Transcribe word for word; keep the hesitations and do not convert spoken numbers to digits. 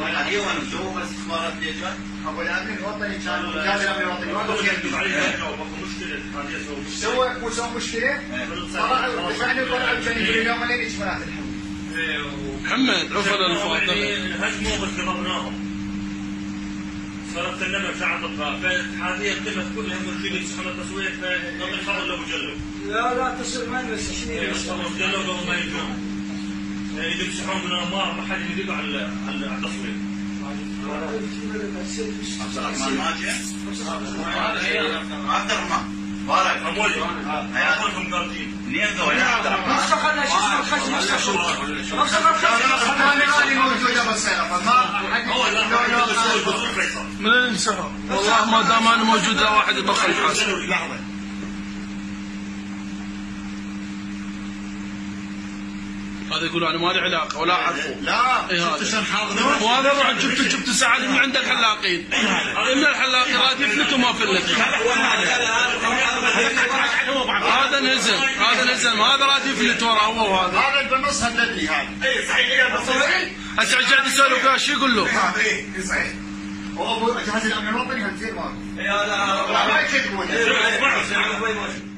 ولا ايوه نشوف استثمارات ليجان ابو الامين الوطني كان وكاله الامن الوطني وقف عليه مشكله هذه سوى سوى مشكله طلعوا دفعني طلعوا الجنوبي اليوم ما لقيتش مناطق محمد عفوا الفاطمه هجموا بس ضربناهم صارت تنمى بساعه الضغط فالاتحاديه تمت كلها مرجيه سحب التسويق فقبل خبر لابو جلو لا لا تصير ما يمسش ابو جلو قبل ما يجون يمسحون من الانوار ما حد يدق على على التصوير. عبد الرحمن ماجي عبد الرحمن بارك حمولي حياتكم قاردين منين ذول يا عبد الرحمن؟ ما اشتغلنا شو اسمه الخشم الشهور ما اشتغلنا موجوده بس هو لا منين انسحب؟ والله ما دام انا موجود لا واحد يدخل الحاسب لحظه هذا يقولوا انا ما لي علاقه ولا اعرفه لا شفت شلون حاضر وانا اروح جبت جبت سعد من عند الحلاقين من الحلاقين هذا يفلت وما فلت هذا نزل هذا نزل هذا راد يفلت وراه هو وهذا هذا بالنص هددني هذا اي صحيح هسه قاعد يسولف وياه شو يقول له؟ اي صحيح وابو جهاز الامن الوطني هالزين ماله اي هذا ما يكذبون